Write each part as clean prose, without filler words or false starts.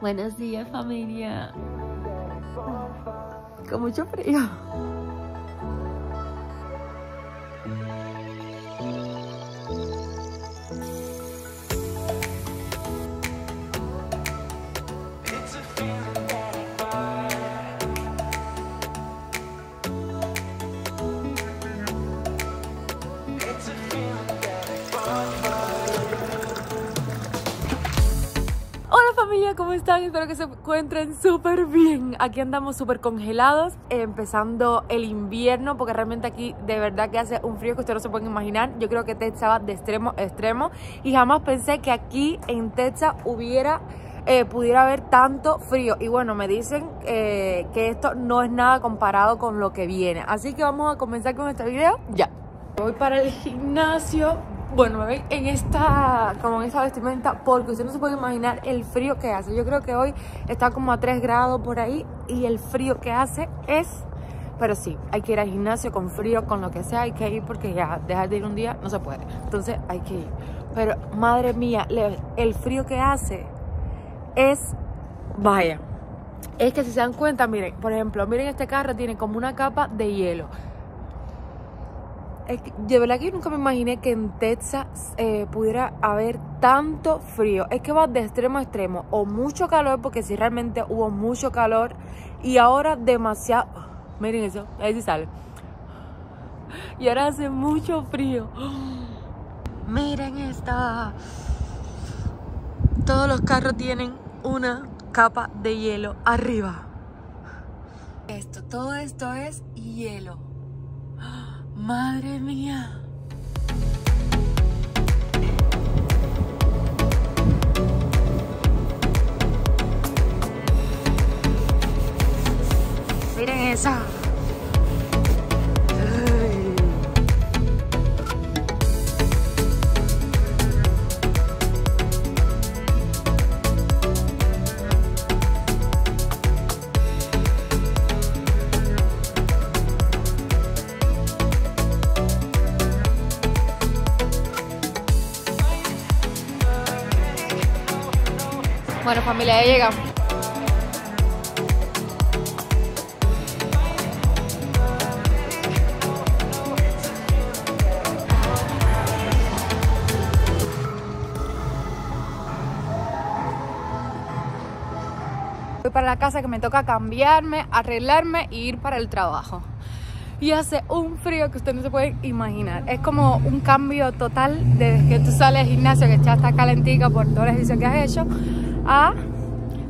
Buenos días, familia. Con mucho frío. ¿Cómo están? Espero que se encuentren súper bien. Aquí andamos súper congelados, empezando el invierno, porque realmente aquí de verdad que hace un frío que ustedes no se pueden imaginar. Yo creo que Texas va de extremo a extremo y jamás pensé que aquí en Texas pudiera haber tanto frío. Y bueno, me dicen que esto no es nada comparado con lo que viene. Así que vamos a comenzar con este video ya. Voy para el gimnasio. Bueno, me ven en esta, como en esta vestimenta, porque ustedes no se pueden imaginar el frío que hace. Yo creo que hoy está como a 3 grados por ahí y el frío que hace es... Pero sí, hay que ir al gimnasio con frío, con lo que sea, hay que ir porque ya dejar de ir un día no se puede. Entonces hay que ir. Pero madre mía, el frío que hace es... Vaya, es que si se dan cuenta, miren, por ejemplo, miren este carro, tiene como una capa de hielo. De verdad que yo nunca me imaginé que en Texas pudiera haber tanto frío. Es que va de extremo a extremo. O mucho calor, porque sí realmente hubo mucho calor. Y ahora demasiado... Miren eso, ahí sí sale. Y ahora hace mucho frío. Miren esta. Todos los carros tienen una capa de hielo arriba. Esto, todo esto es hielo. Madre mía. Miren esa. Ay. Bueno, familia, ya llegamos. Voy para la casa, que me toca cambiarme, arreglarme e ir para el trabajo. Y hace un frío que ustedes no se pueden imaginar. Es como un cambio total desde que tú sales del gimnasio, que ya está calentica por todo el ejercicio que has hecho, a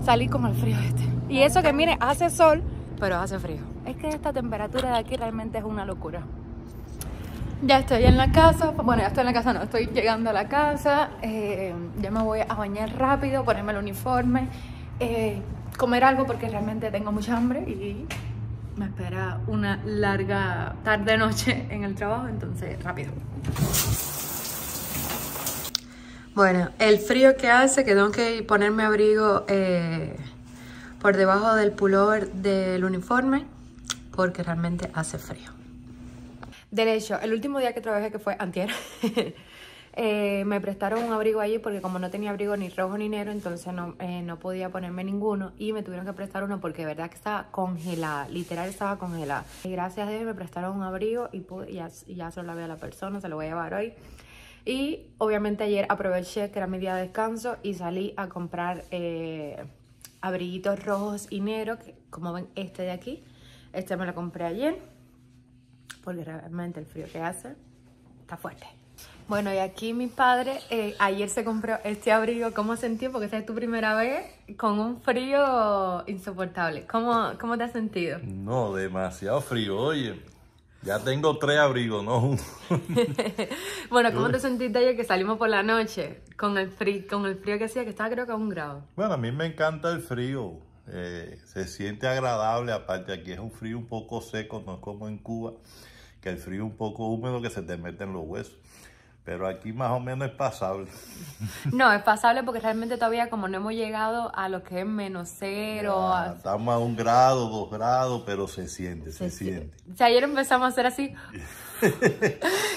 salir con el frío este. Y eso que mire, hace sol, pero hace frío. Es que esta temperatura de aquí realmente es una locura. Ya estoy en la casa. Bueno, ya estoy en la casa, no, estoy llegando a la casa. Ya me voy a bañar rápido, ponerme el uniforme, comer algo porque realmente tengo mucha hambre y me espera una larga tarde-noche en el trabajo, entonces rápido. Bueno, el frío que hace, que tengo que ponerme abrigo por debajo del pullover del uniforme, porque realmente hace frío. De hecho, el último día que trabajé, que fue antier, me prestaron un abrigo allí porque como no tenía abrigo ni rojo ni negro, entonces no podía ponerme ninguno y me tuvieron que prestar uno porque de verdad que estaba congelada, literal estaba congelada. Y gracias a Dios me prestaron un abrigo y ya se lo lavé a la persona, se lo voy a llevar hoy. Y obviamente ayer aproveché que era mi día de descanso y salí a comprar abriguitos rojos y negros, que, como ven, este de aquí, este me lo compré ayer, porque realmente el frío que hace está fuerte. Bueno, y aquí mi padre ayer se compró este abrigo. ¿Cómo sentí? Porque esta es tu primera vez con un frío insoportable. ¿Cómo te has sentido? No, demasiado frío, oye. Ya tengo 3 abrigos, no uno. Bueno, ¿cómo te sentiste ayer que salimos por la noche? Con el frío que hacía, que estaba creo que a 1 grado. Bueno, a mí me encanta el frío. Se siente agradable. Aparte, aquí es un frío un poco seco, no es como en Cuba, que el frío un poco húmedo que se te mete en los huesos. Pero aquí más o menos es pasable. No, es pasable porque realmente todavía como no hemos llegado a lo que es -0. Ah, estamos a 1 grado, 2 grados, pero se siente, se siente. O sea, ayer empezamos a hacer así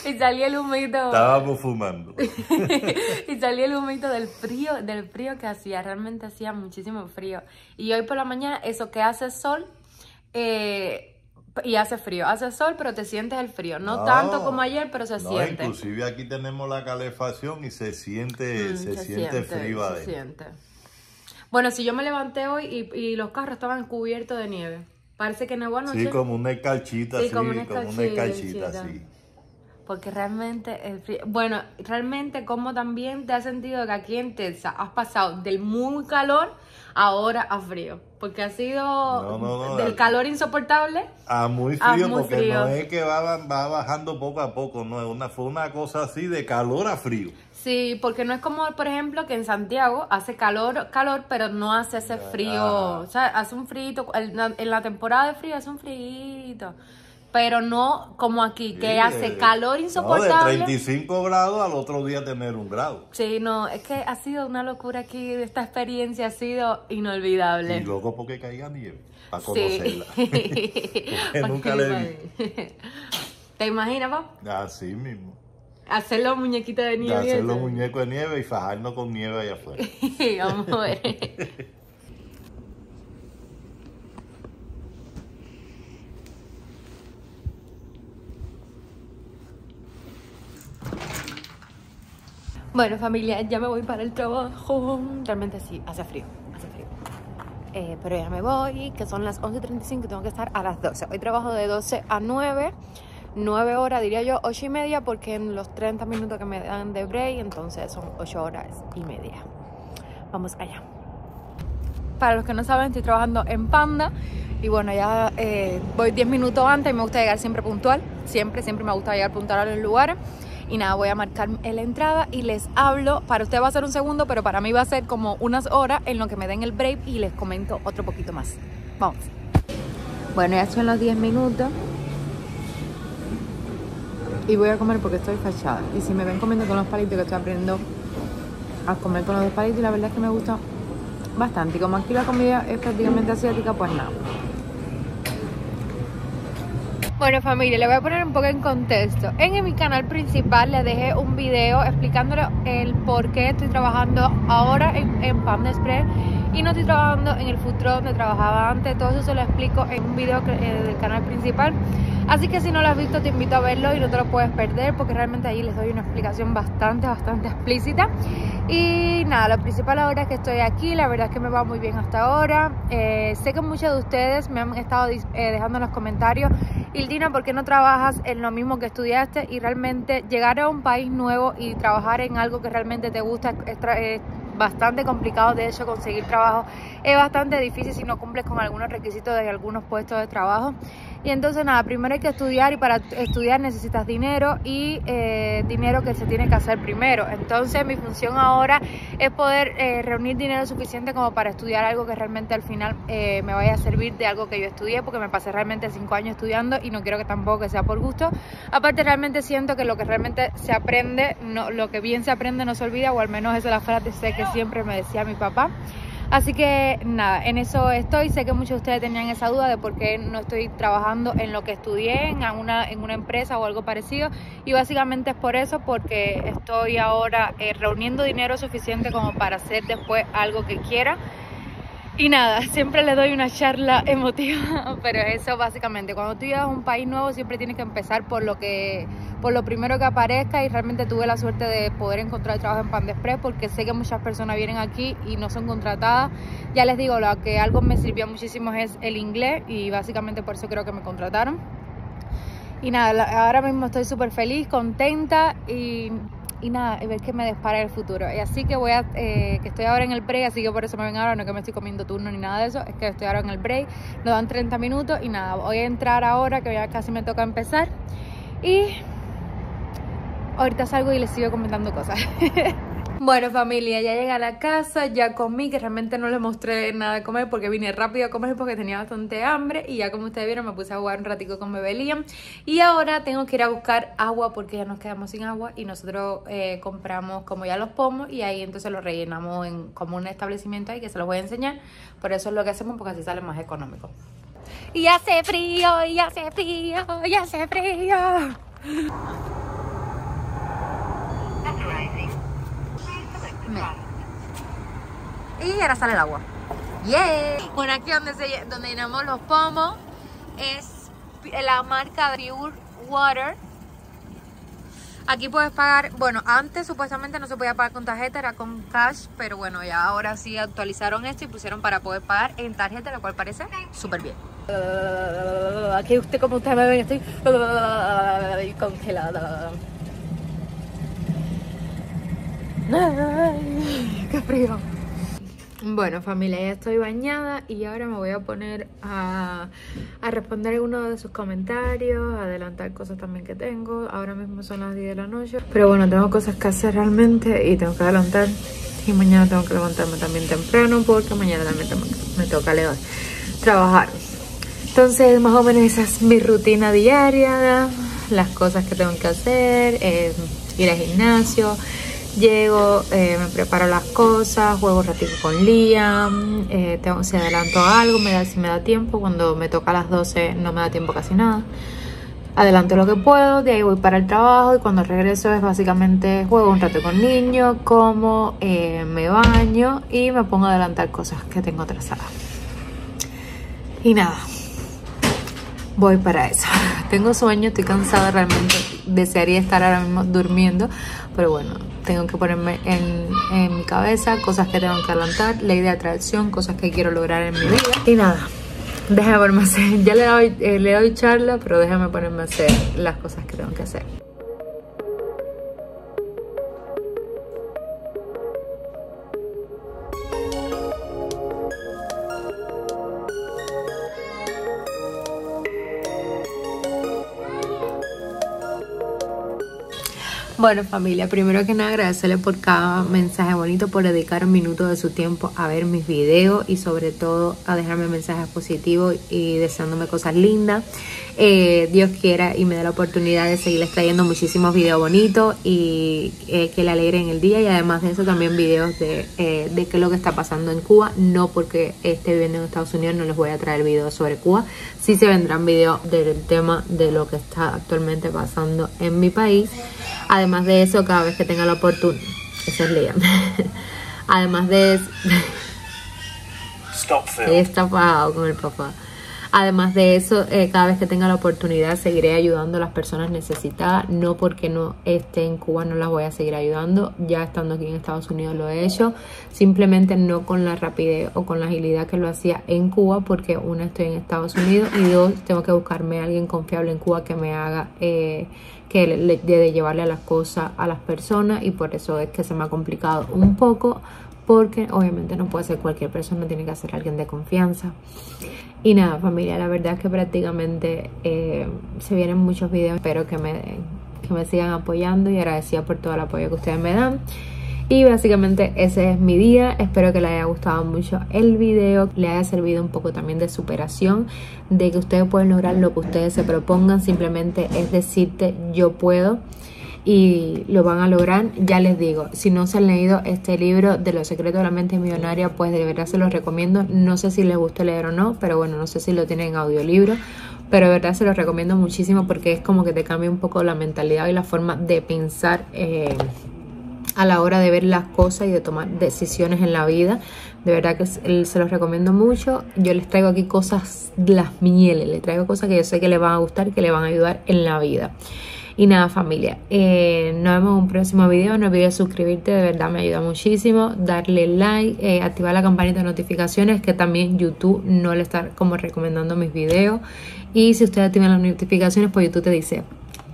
y salía el humito. Estábamos fumando. Y salía el humito del frío que hacía. Realmente hacía muchísimo frío. Y hoy por la mañana, eso que hace sol... y hace frío, hace sol, pero te sientes el frío. No tanto como ayer, pero se siente. Inclusive aquí tenemos la calefacción y se siente, se siente frío adentro. Bueno, si yo me levanté hoy y los carros estaban cubiertos de nieve. Parece que nevó anoche. Sí, como una escarchita, sí, como una escarchita. Porque realmente el frío... Bueno, realmente como también te has sentido que aquí en Texas has pasado del muy calor ahora a frío. Porque ha sido del calor insoportable a muy frío, porque no es que va bajando poco a poco, no, fue una cosa así de calor a frío. Sí, porque no es como, por ejemplo, que en Santiago hace calor, pero no hace ese frío. O sea, hace un frío, en la temporada de frío hace un frío. Pero no como aquí, que hace calor insoportable. No, de 35 grados al otro día tener 1 grado. Sí, no, es que ha sido una locura aquí. Esta experiencia ha sido inolvidable. Y loco porque caiga nieve, para conocerla. Nunca le vi. ¿Te imaginas, papá? Así mismo. Hacer los muñequitos de nieve. Hacer los muñecos de nieve y fajarnos con nieve allá afuera. Vamos a ver. Bueno, familia, ya me voy para el trabajo. Realmente sí, hace frío, pero ya me voy, que son las 11:35 y tengo que estar a las 12. Hoy trabajo de 12 a 9, 9 horas, diría yo, 8:30, porque en los 30 minutos que me dan de break, entonces son 8:30. Vamos allá. Para los que no saben, estoy trabajando en Panda y bueno, ya voy 10 minutos antes y me gusta llegar siempre puntual. Siempre me gusta llegar puntual a los lugares. Y nada, voy a marcar la entrada y les hablo. Para usted va a ser 1 segundo, pero para mí va a ser como unas horas en lo que me den el break y les comento otro poquito más. Vamos. Bueno, ya son los 10 minutos. Y voy a comer porque estoy fachada. Y si me ven comiendo con los palitos, que estoy aprendiendo a comer con los 2 palitos, y la verdad es que me gusta bastante. Y como aquí la comida es prácticamente asiática, pues nada. Bueno, familia, le voy a poner un poco en contexto. En mi canal principal les dejé un video explicándole el por qué estoy trabajando ahora en Panda Express y no estoy trabajando en el food truck donde trabajaba antes. Todo eso se lo explico en un video del canal principal. Así que si no lo has visto, te invito a verlo y no te lo puedes perder, porque realmente ahí les doy una explicación bastante explícita. Y nada, lo principal ahora es que estoy aquí. La verdad es que me va muy bien hasta ahora. Sé que muchos de ustedes me han estado dejando en los comentarios: Hildina, ¿por qué no trabajas en lo mismo que estudiaste? Y realmente llegar a un país nuevo y trabajar en algo que realmente te gusta es bastante complicado. De hecho, conseguir trabajo es bastante difícil si no cumples con algunos requisitos de algunos puestos de trabajo. Y entonces nada, primero hay que estudiar, y para estudiar necesitas dinero, y dinero que se tiene que hacer primero. Entonces mi función ahora es poder reunir dinero suficiente como para estudiar algo que realmente al final me vaya a servir de algo que yo estudié, porque me pasé realmente 5 años estudiando y no quiero que tampoco que sea por gusto. Aparte, realmente siento que lo que realmente se aprende, lo que bien se aprende no se olvida, o al menos esa es la frase que siempre me decía mi papá. Así que nada, en eso estoy. Sé que muchos de ustedes tenían esa duda de por qué no estoy trabajando en lo que estudié, en una empresa o algo parecido. Y básicamente es por eso, porque estoy ahora reuniendo dinero suficiente como para hacer después algo que quiera. Y nada, siempre les doy una charla emotiva, pero eso básicamente, cuando tú llegas a un país nuevo siempre tienes que empezar por lo primero que aparezca, y realmente tuve la suerte de poder encontrar trabajo en Panda Express, porque sé que muchas personas vienen aquí y no son contratadas. Ya les digo, lo que algo me sirvió muchísimo es el inglés, y básicamente por eso creo que me contrataron. Y nada, ahora mismo estoy súper feliz, contenta y nada, a ver qué me depara el futuro. Y así que voy a, que estoy ahora en el break, así que por eso me ven ahora, no que me estoy comiendo turno ni nada de eso, es que estoy ahora en el break, nos dan 30 minutos y nada, voy a entrar ahora que ya casi me toca empezar, y ahorita salgo y les sigo comentando cosas. Bueno, familia, ya llegué a la casa, ya comí, que realmente no les mostré nada de comer porque vine rápido a comer porque tenía bastante hambre. Y ya, como ustedes vieron, me puse a jugar un ratico con bebé Liam. Y ahora tengo que ir a buscar agua porque ya nos quedamos sin agua. Y nosotros compramos como ya los pomos y ahí entonces los rellenamos en como un establecimiento ahí que se los voy a enseñar. Por eso es lo que hacemos, porque así sale más económico. Y hace frío, y hace frío, y hace frío. Mira. Y ahora sale el agua. ¡Yeah! Bueno, aquí donde llenamos los pomos es la marca Pure Water. Aquí puedes pagar, bueno, antes supuestamente no se podía pagar con tarjeta, era con cash, pero bueno, ya ahora sí actualizaron esto y pusieron para poder pagar en tarjeta, lo cual parece súper bien. Aquí como ustedes me ven, estoy congelada. Ay, qué frío. Bueno, familia, ya estoy bañada y ahora me voy a poner a responder algunos de sus comentarios, a adelantar cosas también que tengo. Ahora mismo son las 10 de la noche, pero bueno, tengo cosas que hacer realmente y tengo que adelantar. Y mañana tengo que levantarme también temprano porque mañana también me toca trabajar. Entonces, más o menos esa es mi rutina diaria, las cosas que tengo que hacer, ir al gimnasio. Llego, me preparo las cosas, juego un ratito con Liam, si adelanto algo, si me da tiempo. Cuando me toca a las 12 no me da tiempo casi nada. Adelanto lo que puedo, de ahí voy para el trabajo y cuando regreso es básicamente juego un rato con niño, como, me baño y me pongo a adelantar cosas que tengo trazadas. Y nada, voy para eso. Tengo sueño, estoy cansada realmente, desearía estar ahora mismo durmiendo, pero bueno. Tengo que ponerme en mi cabeza cosas que tengo que adelantar, ley de atracción, cosas que quiero lograr en mi vida. Y nada, déjame ponerme a hacer. Ya le doy charla, pero déjame ponerme a hacer las cosas que tengo que hacer. Bueno, familia, primero que nada agradecerles por cada mensaje bonito, por dedicar un minuto de su tiempo a ver mis videos y sobre todo a dejarme mensajes positivos y deseándome cosas lindas. Dios quiera y me dé la oportunidad de seguirles trayendo muchísimos videos bonitos y que le alegren el día, y además de eso también videos de qué es lo que está pasando en Cuba. No porque esté viviendo en Estados Unidos no les voy a traer videos sobre Cuba, sí se vendrán videos del tema de lo que está actualmente pasando en mi país. Además de eso, cada vez que tenga la oportunidad, eso es Liam. Además de eso, he estafado con el papá. Además de eso, cada vez que tenga la oportunidad seguiré ayudando a las personas necesitadas. No porque no esté en Cuba no las voy a seguir ayudando. Ya estando aquí en Estados Unidos lo he hecho. Simplemente no con la rapidez o con la agilidad que lo hacía en Cuba, porque una, estoy en Estados Unidos, y dos, tengo que buscarme a alguien confiable en Cuba que me haga, de llevarle a las cosas a las personas. Y por eso es que se me ha complicado un poco, porque obviamente no puede ser cualquier persona, tiene que ser alguien de confianza. Y nada, familia, la verdad es que prácticamente se vienen muchos videos. Espero que me sigan apoyando y agradecida por todo el apoyo que ustedes me dan. Y básicamente ese es mi día. Espero que les haya gustado mucho el video, le haya servido un poco también de superación, de que ustedes pueden lograr lo que ustedes se propongan. Simplemente es decirte yo puedo, y lo van a lograr. Ya les digo, si no se han leído este libro de Los secretos de la mente millonaria, pues de verdad se los recomiendo. No sé si les gusta leer o no, pero bueno, no sé si lo tienen en audiolibro, pero de verdad se los recomiendo muchísimo porque es como que te cambia un poco la mentalidad y la forma de pensar a la hora de ver las cosas y de tomar decisiones en la vida. De verdad que se los recomiendo mucho. Yo les traigo aquí cosas, las mieles, les traigo cosas que yo sé que les van a gustar, que les van a ayudar en la vida. Y nada, familia, nos vemos en un próximo video. No olvides suscribirte, de verdad me ayuda muchísimo. Darle like, activar la campanita de notificaciones, que también YouTube no le está como recomendando mis videos. Y si ustedes activan las notificaciones, pues YouTube te dice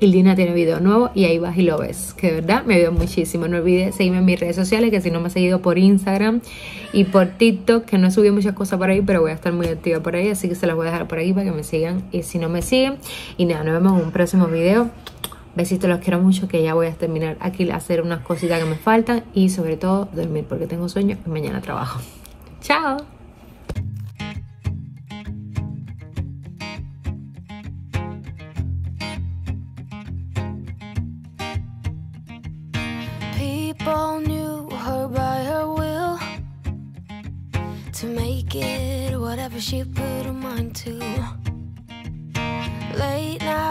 Hildina tiene video nuevo, y ahí vas y lo ves, que de verdad me ayuda muchísimo. No olvides seguirme en mis redes sociales, que si no me has seguido, por Instagram y por TikTok, que no he subido muchas cosas por ahí, pero voy a estar muy activa por ahí, así que se las voy a dejar por aquí para que me sigan y si no me siguen. Y nada, nos vemos en un próximo video. Besitos, los quiero mucho, que ya voy a terminar aquí, hacer unas cositas que me faltan y sobre todo dormir porque tengo sueño y mañana trabajo. ¡Chao! She put her mind to late night.